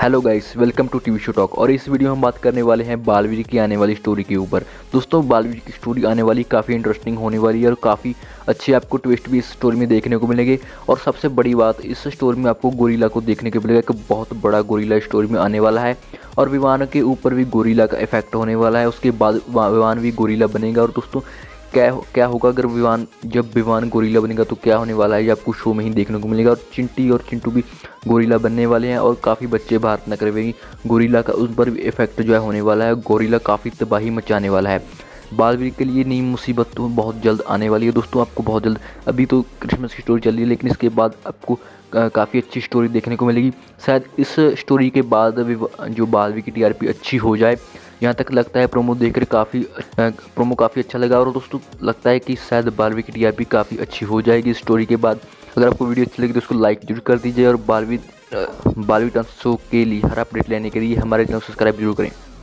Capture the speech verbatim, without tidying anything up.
Hello guys, welcome to TV show talk. और इस video में हम बात करने वाले हैं बालवीर की आने वाली स्टोरी के ऊपर। दोस्तों, बालवीर की स्टोरी आने वाली काफ़ी इंटरेस्टिंग होने वाली है और काफ़ी अच्छे आपको ट्विस्ट भी इस स्टोरी में देखने को मिलेंगे। और सबसे बड़ी बात, इस स्टोरी में आपको गोरिल्ला को देखने को मिलेगा, एक बहुत बड़ा गोरिल्ला स्टोरी में आने वाला है। और विवान के ऊपर भी गोरिल्ला का इफेक्ट होने वाला है, उसके बाद विवान भी गोरिल्ला बनेगा। और दोस्तों, क्या क्या होगा अगर विवान जब विवान गोरिल्ला बनेगा तो क्या होने वाला है, ये आपको शो में ही देखने को मिलेगा। और चिंटी और चिंटू भी गोरिल्ला बनने वाले हैं और काफ़ी बच्चे भारत न करेगी गोरिल्ला का, उस पर भी इफेक्ट जो है होने वाला है। गोरिल्ला काफ़ी तबाही मचाने वाला है। बालवीर के लिए नई मुसीबत तो बहुत जल्द आने वाली है। दोस्तों, आपको बहुत जल्द, अभी तो क्रिसमस की स्टोरी चल रही है, लेकिन इसके बाद आपको काफ़ी अच्छी स्टोरी देखने को मिलेगी। शायद इस स्टोरी के बाद जो बालवीर की टीआरपी अच्छी हो जाए, यहाँ तक लगता है। प्रोमो देखकर काफ़ी प्रोमो काफ़ी अच्छा लगा। और दोस्तों, लगता है कि शायद बालवीर की टीआरपी काफ़ी अच्छी हो जाएगी इस स्टोरी के बाद। अगर आपको वीडियो अच्छी लगी तो उसको लाइक जरूर कर दीजिए। और बालवीर बालवीर टॉक शो के लिए हर अपडेट लेने के लिए हमारे चैनल सब्सक्राइब जरूर करें।